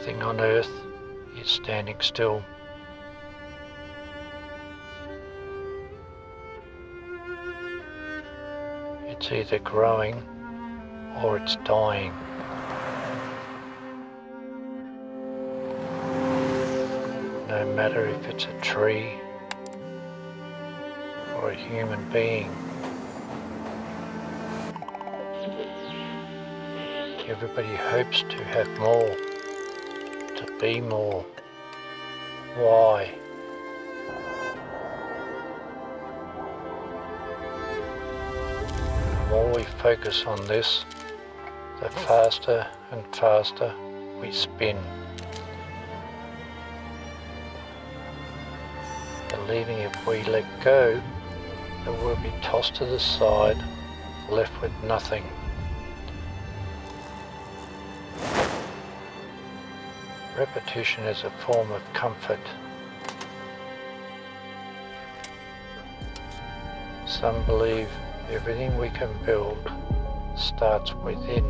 Nothing on earth is standing still. It's either growing or it's dying. No matter if it's a tree or a human being. Everybody hopes to have more, to be more. Why? The more we focus on this, the faster and faster we spin, believing if we let go, that we'll be tossed to the side, left with nothing. Repetition is a form of comfort. Some believe everything we can build starts within.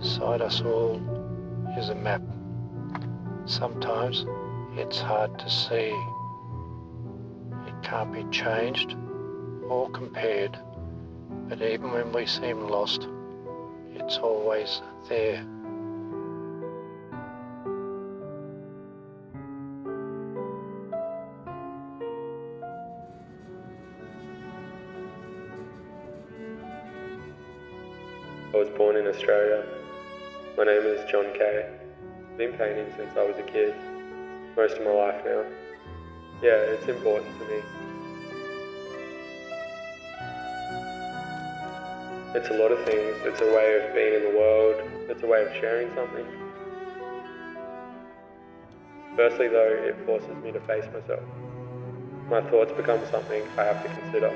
Inside us all is a map. Sometimes it's hard to see. It can't be changed or compared, but even when we seem lost, it's always there. I was born in Australia. My name is John Kay. I've been painting since I was a kid, most of my life now. Yeah, it's important to me. It's a lot of things. It's a way of being in the world. It's a way of sharing something. Firstly though, it forces me to face myself. My thoughts become something I have to consider.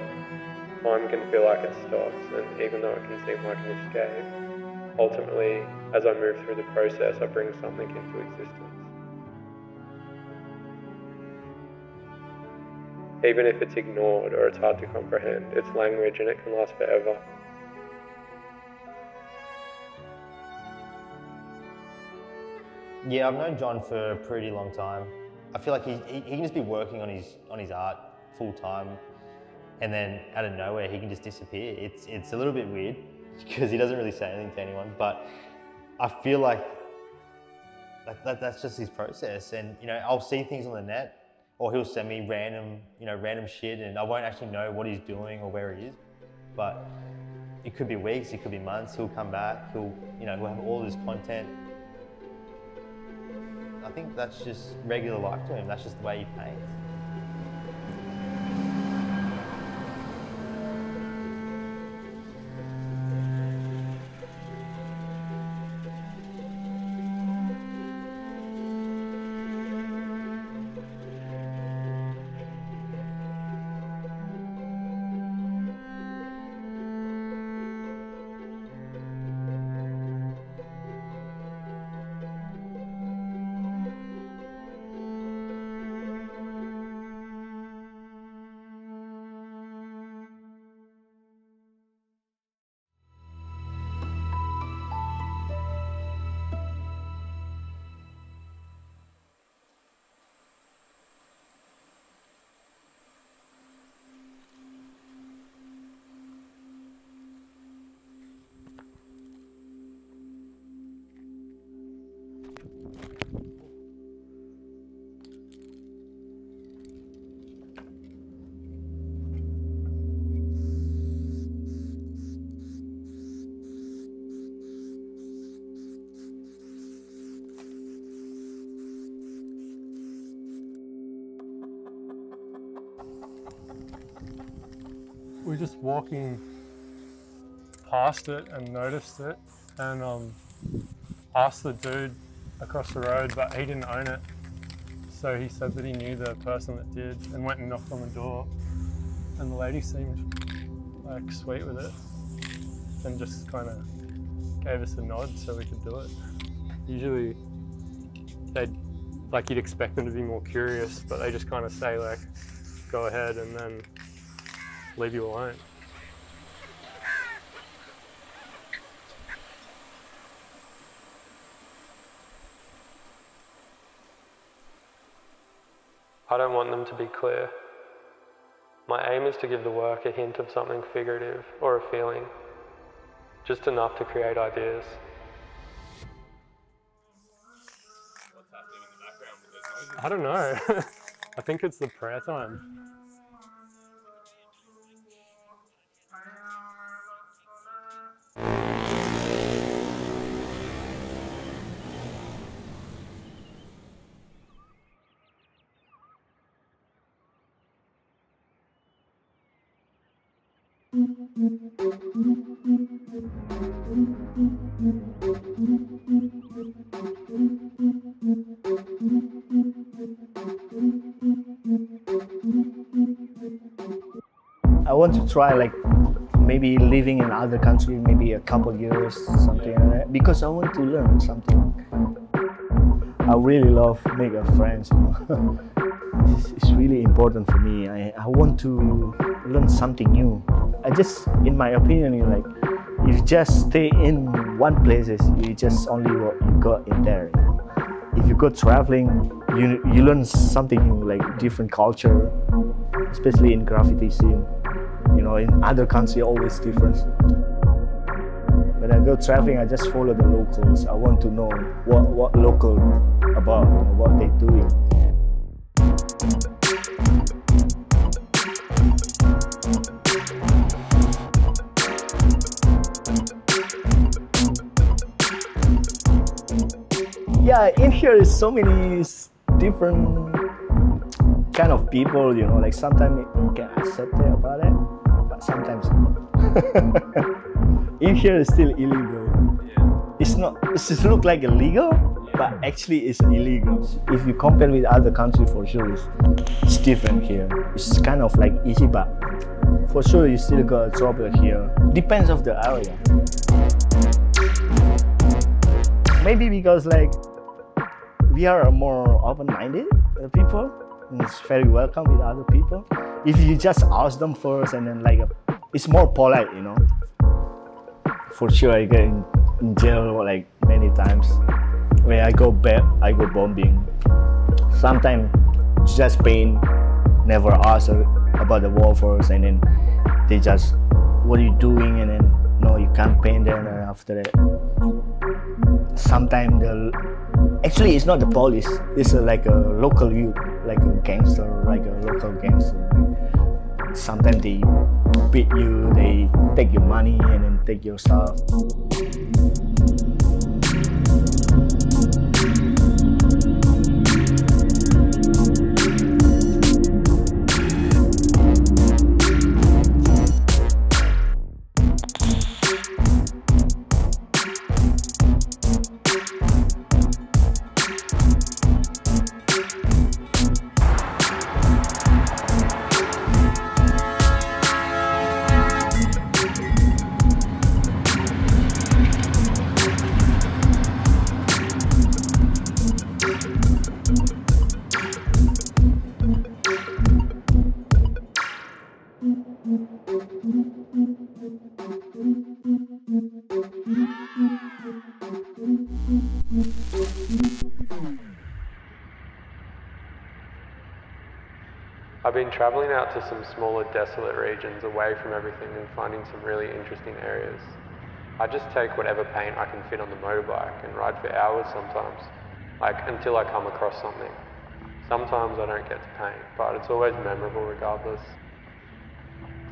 Time can feel like it stops, and even though it can seem like an escape, ultimately, as I move through the process, I bring something into existence. Even if it's ignored or it's hard to comprehend, it's language and it can last forever. Yeah, I've known John for a pretty long time. I feel like he can just be working on his art full time, and then out of nowhere he can just disappear. It's a little bit weird, because he doesn't really say anything to anyone, but I feel like that's just his process. And you know, I'll see things on the net, or he'll send me random shit, and I won't actually know what he's doing or where he is. But it could be weeks, it could be months. He'll come back. He'll have all this content. I think that's just regular life to him. That's just the way he paints. we're just walking past it and noticed it and asked the dude across the road, but he didn't own it. So he said that he knew the person that did and went and knocked on the door. And the lady seemed like sweet with it and just kind of gave us a nod so we could do it. Usually they'd, like, you'd expect them to be more curious, but they just kind of say, like, go ahead, and then leave you alone. I don't want them to be clear. My aim is to give the work a hint of something figurative or a feeling, just enough to create ideas. I don't know. I think it's the prayer time. I want to try, like, maybe living in other country, maybe a couple years, something like that, because I want to learn something. I really love making friends. It's really important for me. I want to learn something new. I just, in my opinion, like, if you just stay in one places, you just only what you got in there. If you go traveling, you learn something new, like different culture, especially in graffiti scene. You know, in other country, always different. When I go traveling, I just follow the locals. I want to know what local about, what they doing. Yeah, in here is so many different kind of people, you know, like sometimes you can accept it about it, but sometimes not. In here is still illegal. Yeah. It's not, it just look like illegal, yeah, but actually it's illegal. If you compare with other countries, for sure it's different here. It's kind of like easy, but for sure you still got trouble here. Depends of the area. Maybe because, like, we are more open-minded people, and it's very welcome with other people. If you just ask them first, and then, like, it's more polite, you know. For sure, I get in jail, like, many times. When I go back, I go bombing. Sometimes just pain, never ask about the wall first, and then they just, what are you doing? And then, no, you can't paint there, and then after that. Sometimes actually it's not the police, it's like a local youth, like a local gangster. Sometimes they beat you, they take your money and then take your stuff. I've been travelling out to some smaller desolate regions away from everything and finding some really interesting areas. I just take whatever paint I can fit on the motorbike and ride for hours sometimes, like until I come across something. Sometimes I don't get to paint, but it's always memorable regardless.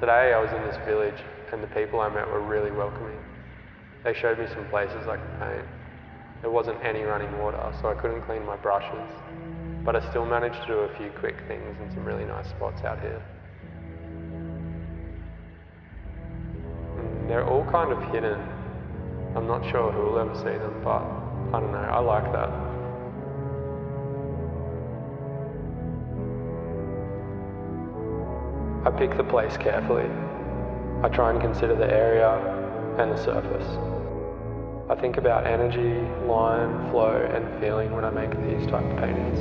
Today I was in this village and the people I met were really welcoming. They showed me some places I could paint. There wasn't any running water, so I couldn't clean my brushes, but I still managed to do a few quick things in some really nice spots out here. they're all kind of hidden. I'm not sure who will ever see them, but I don't know, I like that. I pick the place carefully. I try and consider the area and the surface. I think about energy, line, flow, and feeling when I make these type of paintings.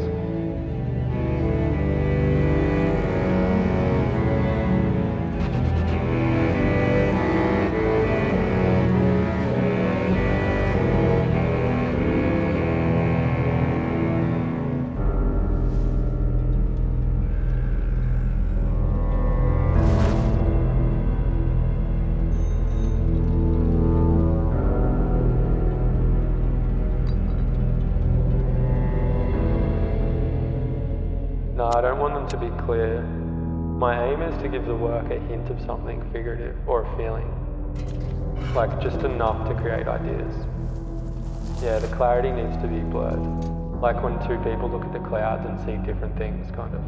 I don't want them to be clear. My aim is to give the work a hint of something figurative or a feeling, like just enough to create ideas. Yeah, the clarity needs to be blurred, like when two people look at the clouds and see different things, kind of.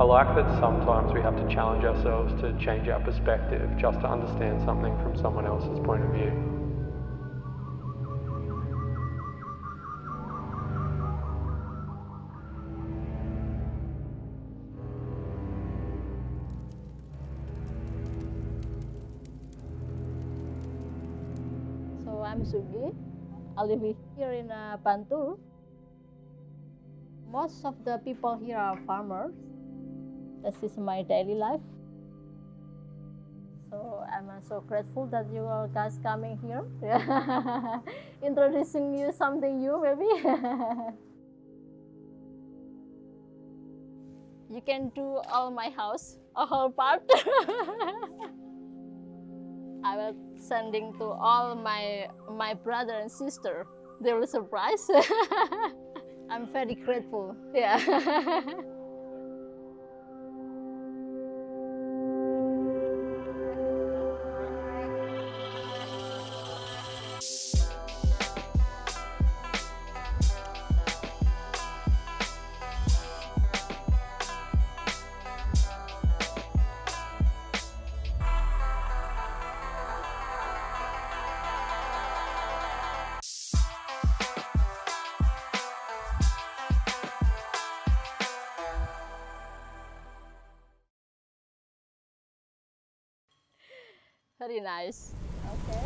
I like that sometimes we have to challenge ourselves to change our perspective just to understand something from someone else's point of view. I'm Sugi. I live here in Bantu. Most of the people here are farmers. This is my daily life. So I'm so grateful that you all guys coming here. Introducing you something new, maybe. You can do all my house, a whole part. I will sending to all my brother and sister. They were surprised. I'm very grateful. Yeah. Very nice. Okay.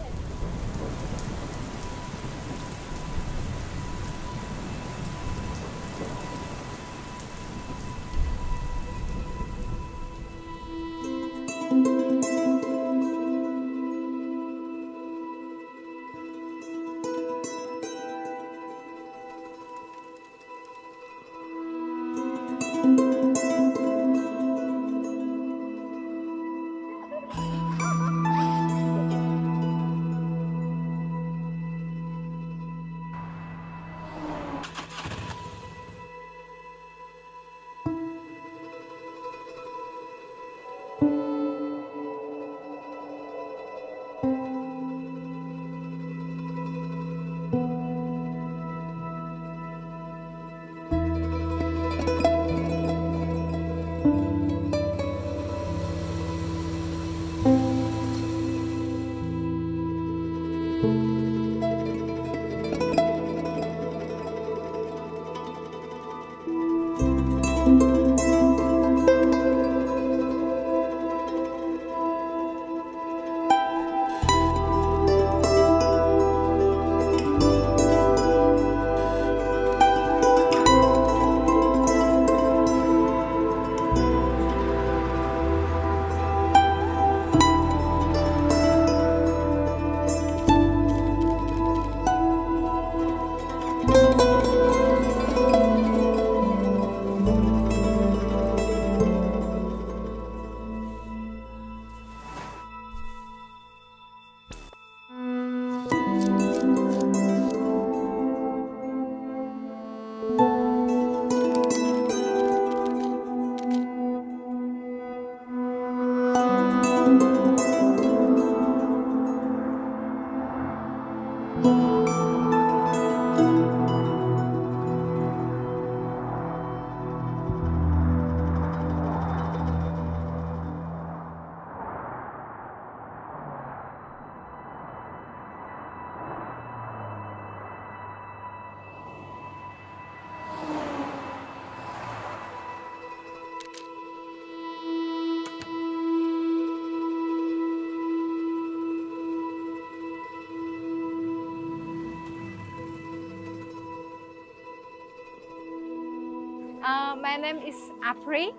My name is Apri.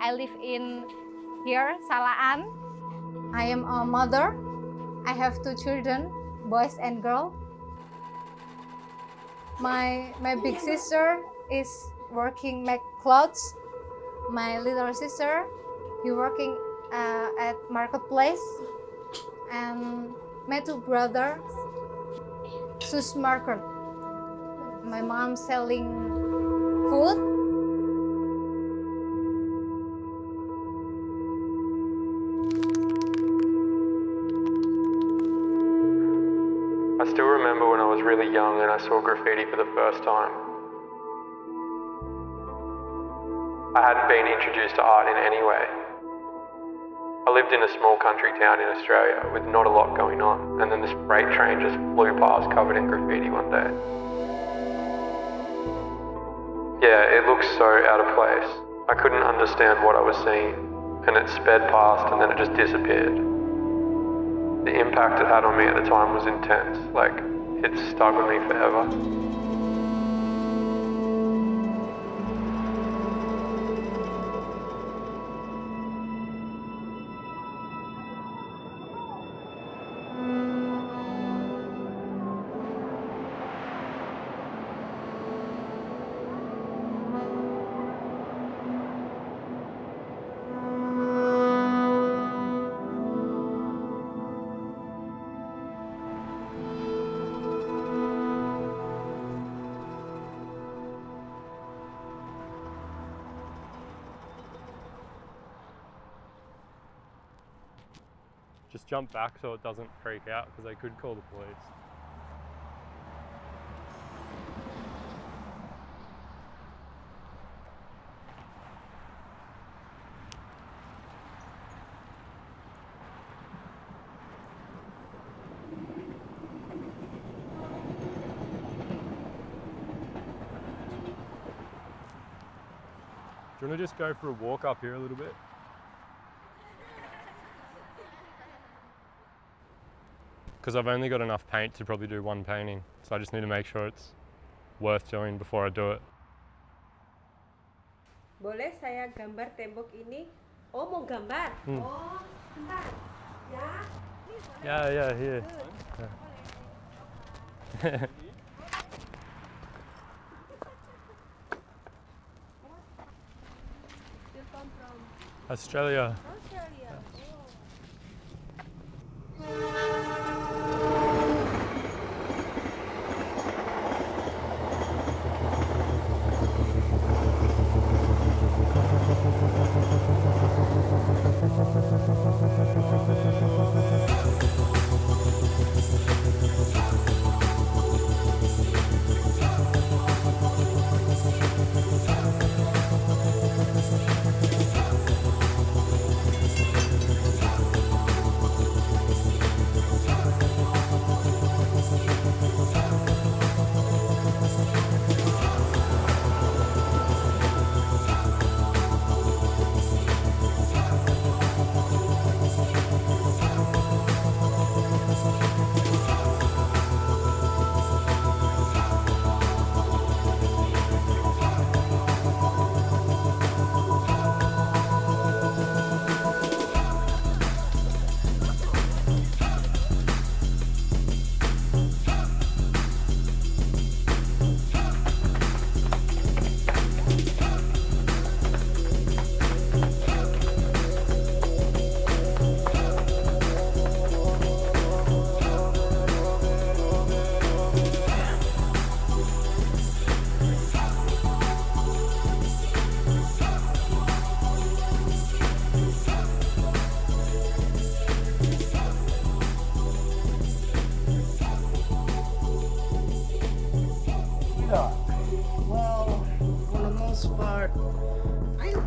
I live in here, Salaan. I am a mother. I have 2 children, boys and girl. My big sister is working make clothes. My little sister, he working at marketplace. And my 2 brothers, shoes market. My mom selling food. I still remember when I was really young and I saw graffiti for the first time. I hadn't been introduced to art in any way. I lived in a small country town in Australia with not a lot going on, and then this freight train just flew past covered in graffiti one day. Yeah, it looked so out of place. I couldn't understand what I was seeing, and it sped past and then it just disappeared. The impact it had on me at the time was intense, like it stuck with me forever. Just jump back so it doesn't freak out, because they could call the police. Do you want to just go for a walk up here a little bit? Because I've only got enough paint to probably do 1 painting. So I just need to make sure it's worth doing before I do it. Boleh saya gambar tembok ini? Oh, mau gambar? Oh, bentar. Ya. Yeah, here. Yeah. You come from? Australia.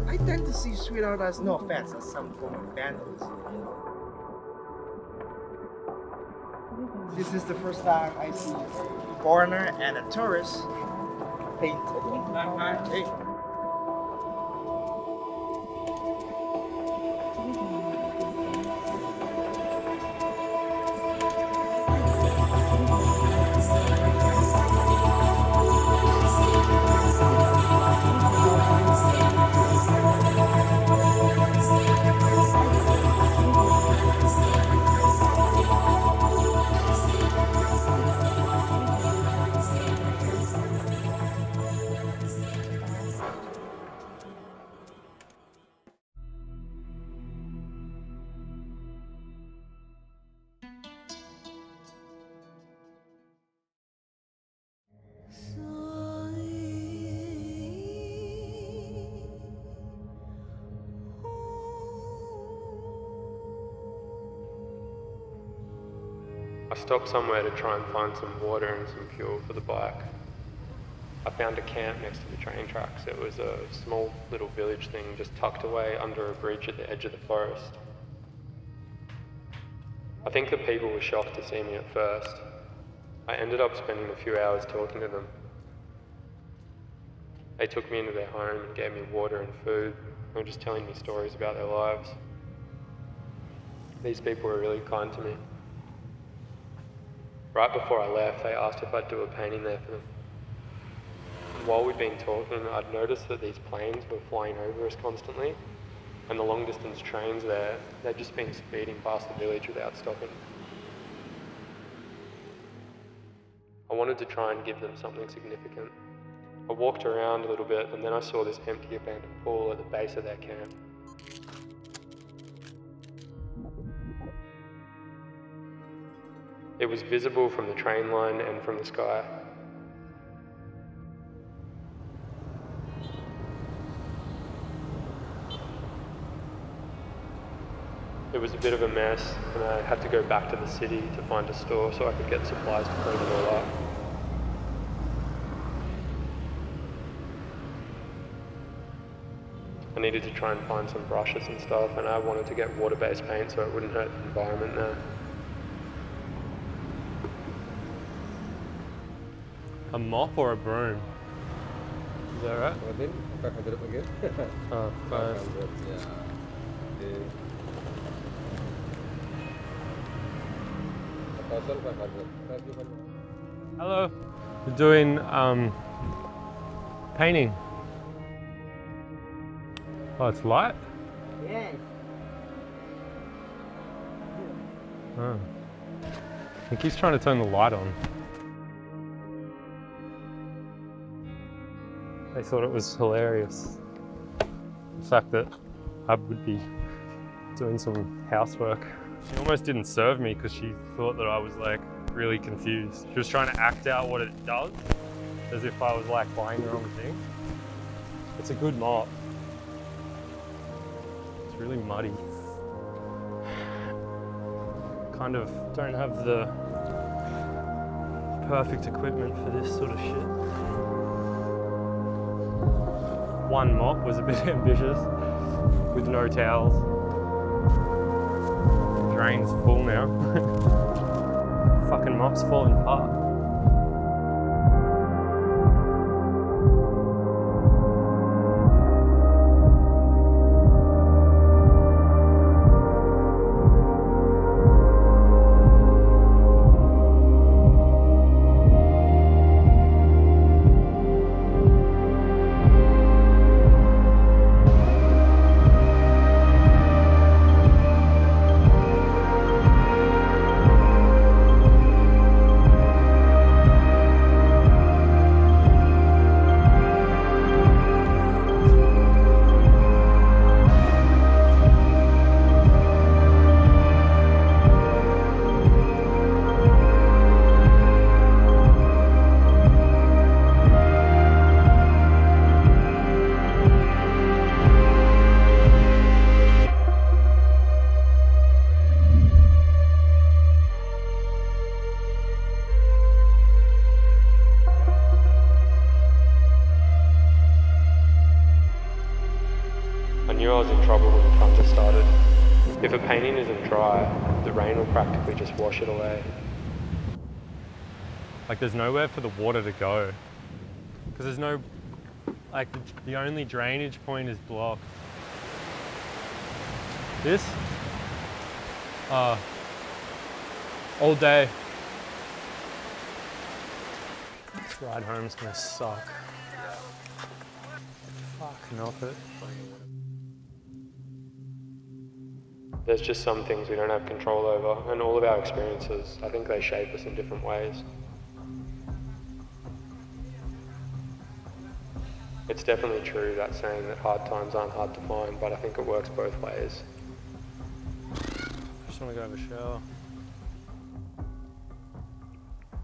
I tend to see sweetheart as, no offense, as some form of vandalism. This is the first time I see a foreigner and a tourist paint at one table. I stopped somewhere to try and find some water and some fuel for the bike. I found a camp next to the train tracks. It was a small little village thing just tucked away under a breach at the edge of the forest. I think the people were shocked to see me at first. I ended up spending a few hours talking to them. They took me into their home and gave me water and food, and were just telling me stories about their lives. These people were really kind to me. Right before I left, they asked if I'd do a painting there for them. While we'd been talking, I'd noticed that these planes were flying over us constantly, and the long-distance trains there, they'd just been speeding past the village without stopping. I wanted to try and give them something significant. I walked around a little bit, and then I saw this empty abandoned pool at the base of their camp. It was visible from the train line and from the sky. It was a bit of a mess, and I had to go back to the city to find a store so I could get supplies to clean it all up. I needed to try and find some brushes and stuff, and I wanted to get water-based paint so it wouldn't hurt the environment now. A mop or a broom? Is that right? I didn't. I did it again. Oh, fine. Yeah. Hello. We're doing painting. Oh, it's light? Yeah. Oh. I think he's trying to turn the light on. They thought it was hilarious. The fact that I would be doing some housework. She almost didn't serve me because she thought that I was like really confused. She was trying to act out what it does, as if I was like buying the wrong thing. It's a good mop. It's really muddy. Kind of don't have the perfect equipment for this sort of shit. One mop was a bit ambitious, with no towels. Drain's full now. Fucking mop's falling apart. Wash it away. Like there's nowhere for the water to go. Because there's no, like the only drainage point is blocked. This? All day. This ride home is gonna suck. Yeah. Fucking off it. There's just some things we don't have control over, and all of our experiences, I think they shape us in different ways. It's definitely true, that saying that hard times aren't hard to find, but I think it works both ways. I just want to go have a shower.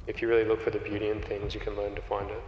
If you really look for the beauty in things, you can learn to find it.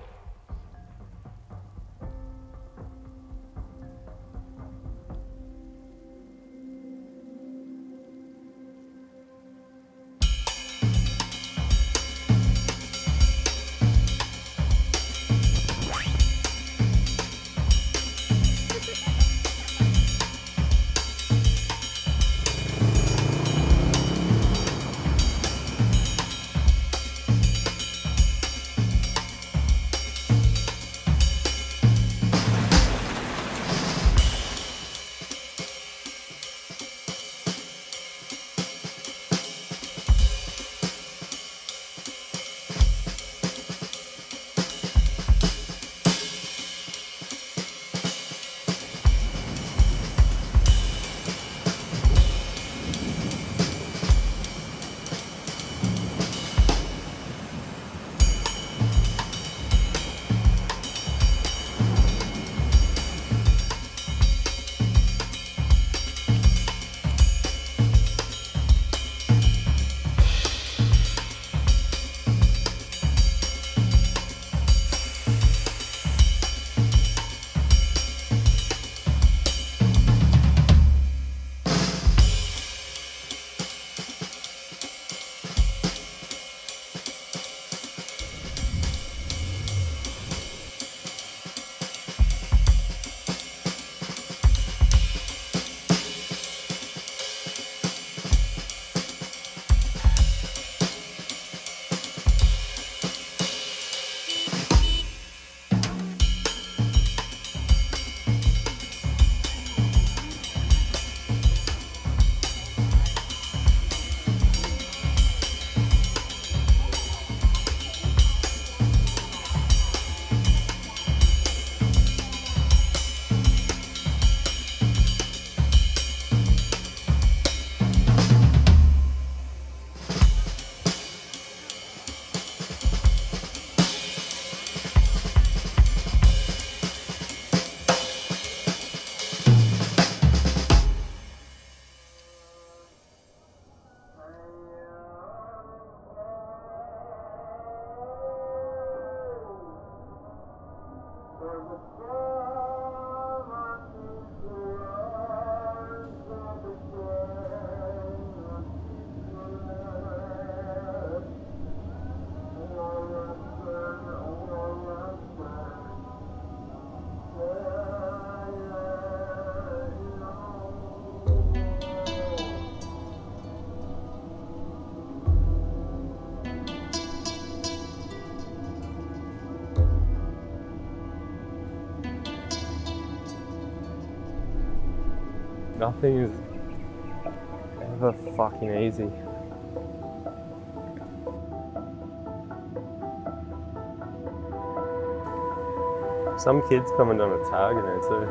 Nothing is ever fucking easy. Some kids come and done a tag in there too.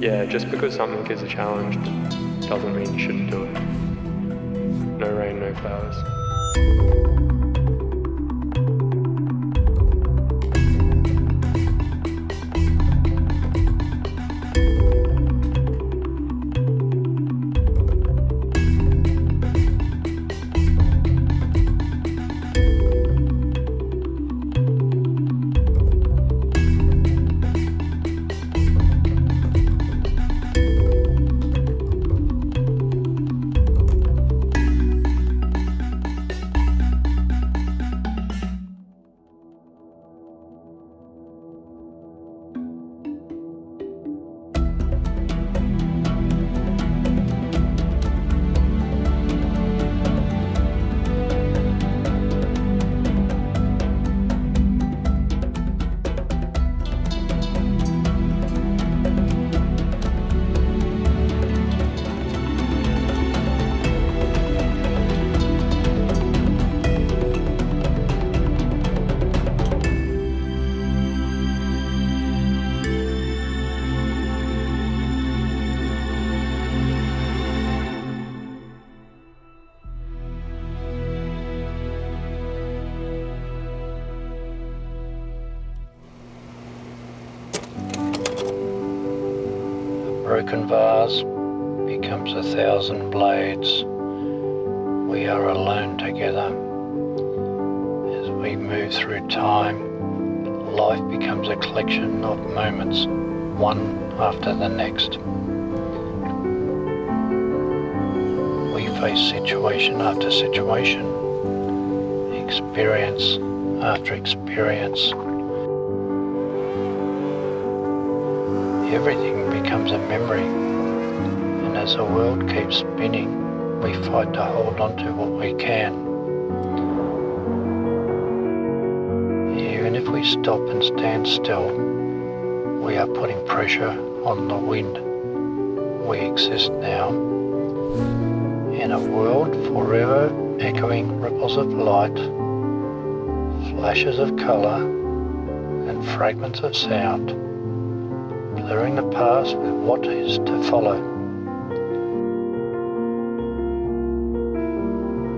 Yeah, just because something is a challenge doesn't mean you shouldn't do it. No rain, no flowers. Broken vase becomes 1,000 blades. We are alone together. As we move through time, life becomes a collection of moments, one after the next. We face situation after situation, experience after experience. Everything becomes a memory, and as the world keeps spinning, we fight to hold on to what we can. Even if we stop and stand still, we are putting pressure on the wind. We exist now, in a world forever echoing ripples of light, flashes of colour, and fragments of sound. Blurring the past with what is to follow.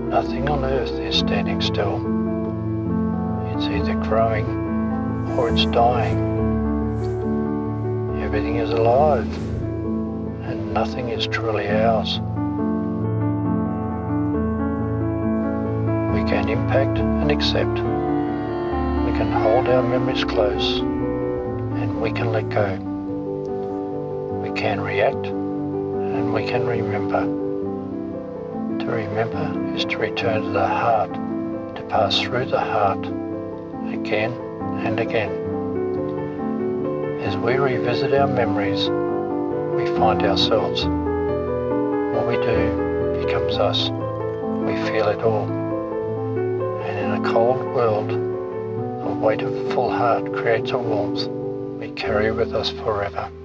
Nothing on earth is standing still. It's either growing or it's dying. Everything is alive, and nothing is truly ours. We can impact and accept. We can hold our memories close, and we can let go. We can react, and we can remember. To remember is to return to the heart, to pass through the heart, again and again. As we revisit our memories, we find ourselves. What we do becomes us. We feel it all. And in a cold world, the weight of a full heart creates a warmth we carry with us forever.